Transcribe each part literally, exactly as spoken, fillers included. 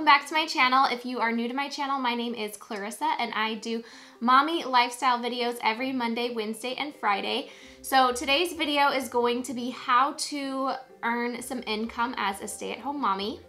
welcome back to my channel. If you are new to my channel, my name is Clarissa and I do mommy lifestyle videos every Monday, Wednesday, and Friday. So today's video is going to be how to earn some income as a stay-at-home mommy.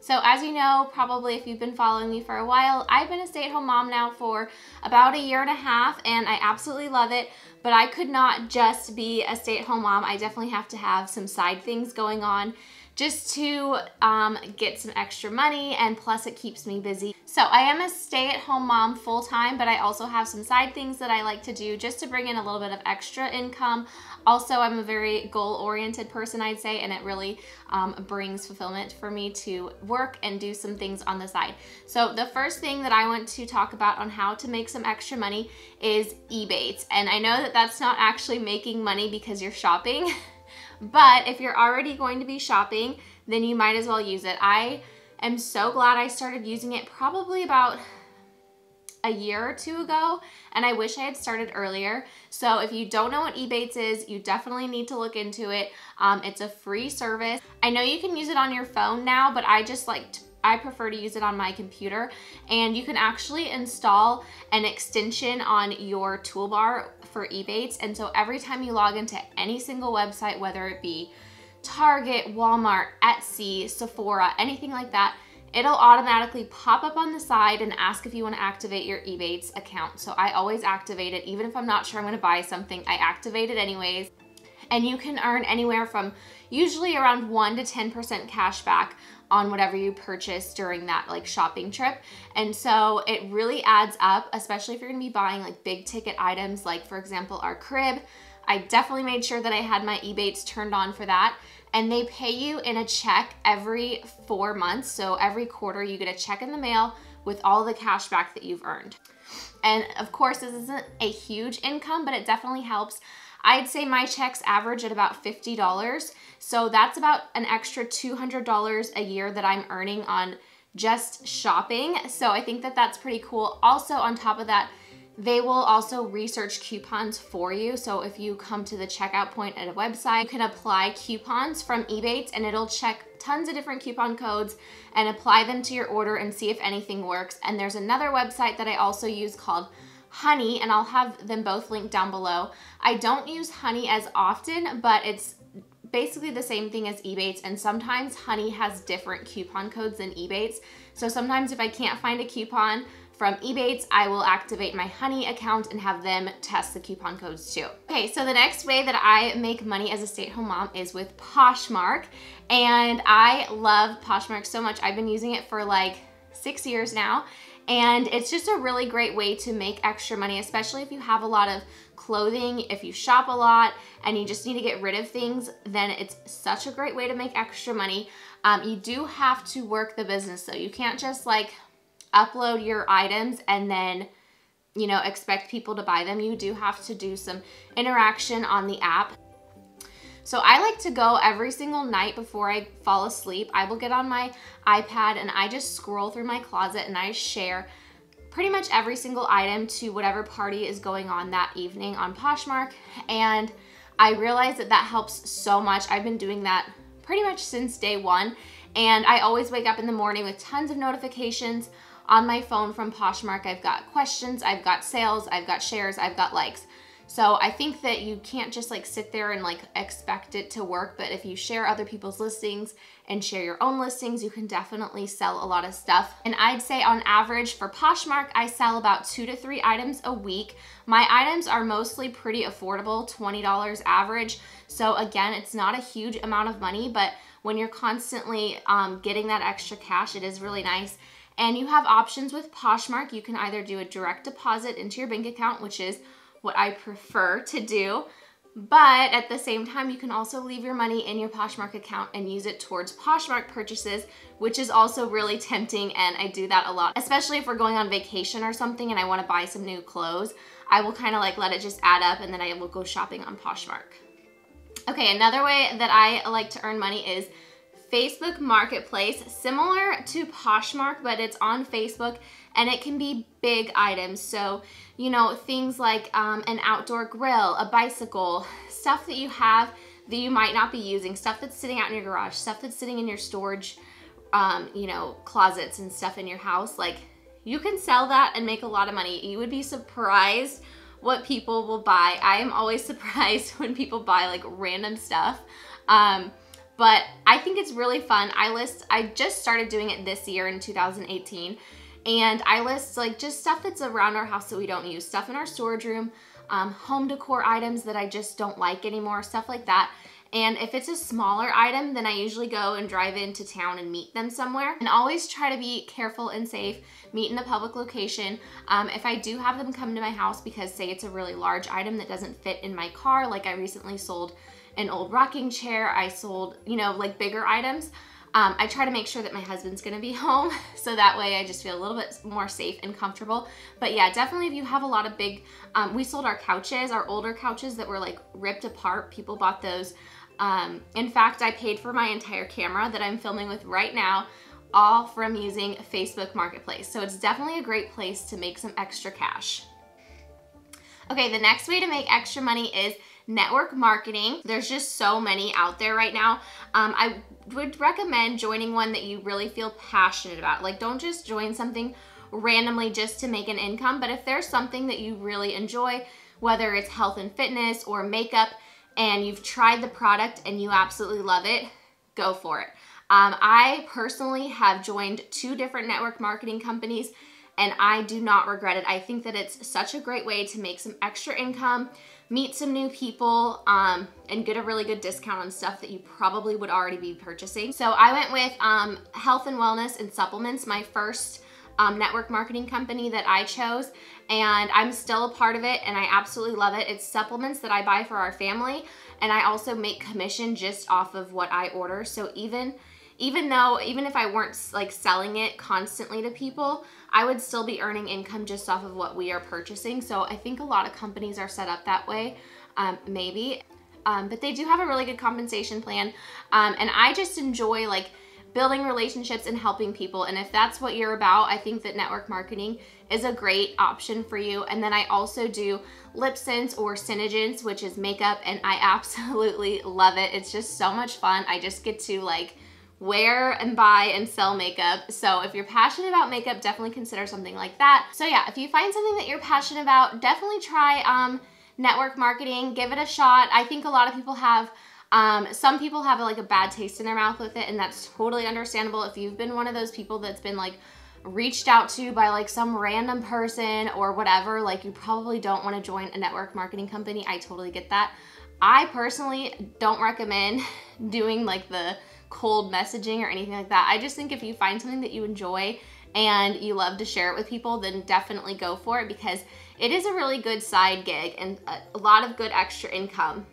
So as you know, probably if you've been following me for a while, I've been a stay-at-home mom now for about a year and a half and I absolutely love it, but I could not just be a stay-at-home mom. I definitely have to have some side things going on just to um, get some extra money, and plus it keeps me busy. So I am a stay-at-home mom full-time, but I also have some side things that I like to do just to bring in a little bit of extra income. Also, I'm a very goal-oriented person, I'd say, and it really um, brings fulfillment for me to work and do some things on the side. So the first thing that I want to talk about on how to make some extra money is Ebates. And I know that that's not actually making money because you're shopping, but if you're already going to be shopping, then you might as well use it. I am so glad I started using it probably about a year or two ago, and I wish I had started earlier. So if you don't know what Ebates is, you definitely need to look into it. Um, it's a free service. I know you can use it on your phone now, but I just like to, I prefer to use it on my computer, and you can actually install an extension on your toolbar for Ebates, and so every time you log into any single website, whether it be Target, Walmart, Etsy, Sephora, anything like that, it'll automatically pop up on the side and ask if you want to activate your Ebates account. So I always activate it. Even if I'm not sure I'm going to buy something, I activate it anyways. And you can earn anywhere from usually around one to ten percent cash back on whatever you purchase during that like shopping trip. And so it really adds up, especially if you're gonna be buying like big ticket items, like for example, our crib. I definitely made sure that I had my Ebates turned on for that. And they pay you in a check every four months. So every quarter you get a check in the mail with all the cash back that you've earned. And of course, this isn't a huge income, but it definitely helps. I'd say my checks average at about fifty dollars. So that's about an extra two hundred dollars a year that I'm earning on just shopping. So I think that that's pretty cool. Also, on top of that, they will also research coupons for you. So if you come to the checkout point at a website, you can apply coupons from Ebates and it'll check tons of different coupon codes and apply them to your order and see if anything works. And there's another website that I also use called Honey, and I'll have them both linked down below. I don't use Honey as often, but it's basically the same thing as Ebates, and sometimes Honey has different coupon codes than Ebates. So sometimes if I can't find a coupon from Ebates, I will activate my Honey account and have them test the coupon codes too. Okay, so the next way that I make money as a stay-at-home mom is with Poshmark, and I love Poshmark so much. I've been using it for like six years now, and it's just a really great way to make extra money, especially if you have a lot of clothing, if you shop a lot and you just need to get rid of things, then it's such a great way to make extra money. Um, you do have to work the business though. You can't just like upload your items and then, you know, expect people to buy them. You do have to do some interaction on the app. So I like to go every single night before I fall asleep. I will get on my iPad and I just scroll through my closet and I share pretty much every single item to whatever party is going on that evening on Poshmark. And I realize that that helps so much. I've been doing that pretty much since day one. And I always wake up in the morning with tons of notifications on my phone from Poshmark. I've got questions, I've got sales, I've got shares, I've got likes. So I think that you can't just like sit there and like expect it to work, but if you share other people's listings and share your own listings, you can definitely sell a lot of stuff. And I'd say on average for Poshmark, I sell about two to three items a week. My items are mostly pretty affordable, twenty dollars average. So again, it's not a huge amount of money, but when you're constantly um, getting that extra cash, it is really nice. And you have options with Poshmark. You can either do a direct deposit into your bank account, which is what I prefer to do, but at the same time you can also leave your money in your Poshmark account and use it towards Poshmark purchases, which is also really tempting, and I do that a lot, especially if we're going on vacation or something and I want to buy some new clothes. I will kind of like let it just add up and then I will go shopping on Poshmark. Okay, another way that I like to earn money is Facebook Marketplace, similar to Poshmark, but it's on Facebook and it can be big items. So, you know, things like um, an outdoor grill, a bicycle, stuff that you have that you might not be using, stuff that's sitting out in your garage, stuff that's sitting in your storage um, you know, closets and stuff in your house, like you can sell that and make a lot of money. You would be surprised what people will buy. I am always surprised when people buy like random stuff. Um, but I think it's really fun. I list, I just started doing it this year in two thousand eighteen. And I list like just stuff that's around our house that we don't use, stuff in our storage room, um, home decor items that I just don't like anymore, stuff like that. And if it's a smaller item, then I usually go and drive into town and meet them somewhere. And always try to be careful and safe, meet in a public location. Um, if I do have them come to my house, because say it's a really large item that doesn't fit in my car, like I recently sold an old rocking chair, I sold, you know, like bigger items. Um, I try to make sure that my husband's gonna be home, so that way I just feel a little bit more safe and comfortable. But yeah, definitely if you have a lot of big, um, we sold our couches, our older couches that were like ripped apart, people bought those. Um, in fact, I paid for my entire camera that I'm filming with right now, all from using Facebook Marketplace. So it's definitely a great place to make some extra cash. Okay, the next way to make extra money is network marketing. There's just so many out there right now. Um, I would recommend joining one that you really feel passionate about. Like, don't just join something randomly just to make an income, but if there's something that you really enjoy, whether it's health and fitness or makeup, and you've tried the product and you absolutely love it, go for it. Um, I personally have joined two different network marketing companies and I do not regret it. I think that it's such a great way to make some extra income, meet some new people, um, and get a really good discount on stuff that you probably would already be purchasing. So I went with um, Health and Wellness and Supplements, my first Um, network marketing company that I chose, and I'm still a part of it and I absolutely love it. It's supplements that I buy for our family, and I also make commission just off of what I order. So even even though even if I weren't like selling it constantly to people, I would still be earning income just off of what we are purchasing. So I think a lot of companies are set up that way, um, maybe um, but they do have a really good compensation plan, um, and I just enjoy like building relationships and helping people. And if that's what you're about, I think that network marketing is a great option for you. And then I also do Lipsense or Synergence, which is makeup, and I absolutely love it. It's just so much fun. I just get to like wear and buy and sell makeup. So if you're passionate about makeup, definitely consider something like that. So yeah, if you find something that you're passionate about, definitely try um, network marketing, give it a shot. I think a lot of people have Um, some people have like a bad taste in their mouth with it, and that's totally understandable. If you've been one of those people that's been like reached out to by like some random person or whatever, like you probably don't want to join a network marketing company. I totally get that. I personally don't recommend doing like the cold messaging or anything like that. I just think if you find something that you enjoy and you love to share it with people, then definitely go for it, because it is a really good side gig and a lot of good extra income.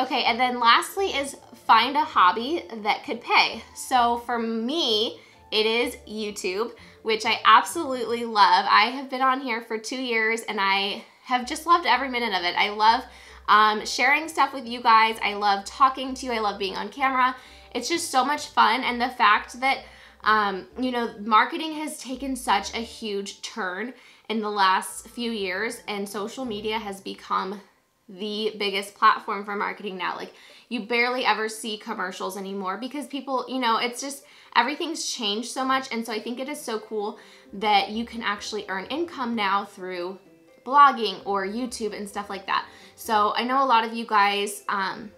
Okay, and then lastly is find a hobby that could pay. So for me, it is YouTube, which I absolutely love. I have been on here for two years and I have just loved every minute of it. I love um, sharing stuff with you guys. I love talking to you. I love being on camera. It's just so much fun. And the fact that, um, you know, marketing has taken such a huge turn in the last few years, and social media has become the biggest platform for marketing now. Like, you barely ever see commercials anymore because people, you know, it's just everything's changed so much. And so I think it is so cool that you can actually earn income now through blogging or YouTube and stuff like that. So I know a lot of you guys, um,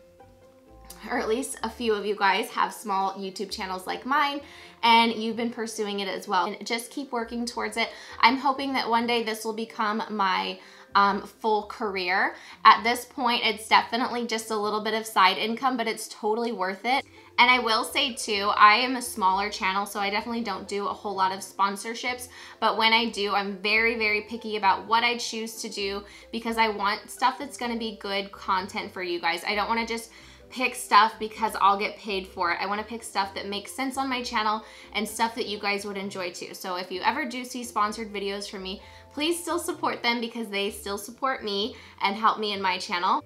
or at least a few of you guys, have small YouTube channels like mine, and you've been pursuing it as well. And just keep working towards it. I'm hoping that one day this will become my Um, full career. At this point, it's definitely just a little bit of side income, but it's totally worth it. And I will say too, I am a smaller channel, so I definitely don't do a whole lot of sponsorships, but when I do, I'm very, very picky about what I choose to do, because I want stuff that's going to be good content for you guys. I don't want to just pick stuff because I'll get paid for it. I want to pick stuff that makes sense on my channel and stuff that you guys would enjoy too. So if you ever do see sponsored videos from me, please still support them, because they still support me and help me in my channel.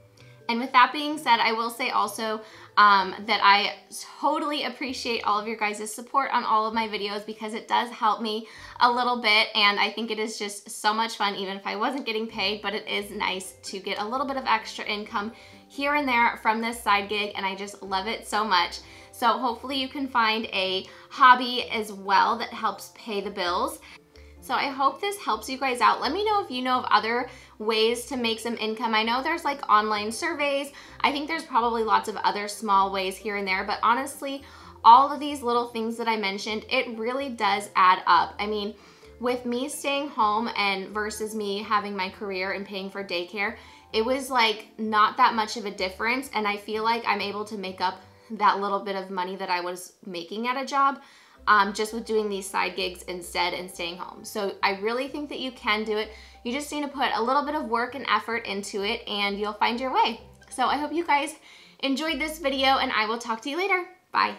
And with that being said, I will say also, um, that I totally appreciate all of your guys' support on all of my videos, because it does help me a little bit, and I think it is just so much fun, even if I wasn't getting paid, but it is nice to get a little bit of extra income here and there from this side gig, and I just love it so much. So hopefully you can find a hobby as well that helps pay the bills. So I hope this helps you guys out. Let me know if you know of other ways to make some income. I know there's like online surveys. I think there's probably lots of other small ways here and there, but honestly, all of these little things that I mentioned, it really does add up. I mean, with me staying home and versus me having my career and paying for daycare, it was like not that much of a difference, and I feel like I'm able to make up that little bit of money that I was making at a job Um, just with doing these side gigs instead and staying home. So I really think that you can do it. You just need to put a little bit of work and effort into it, and you'll find your way. So I hope you guys enjoyed this video, and I will talk to you later. Bye.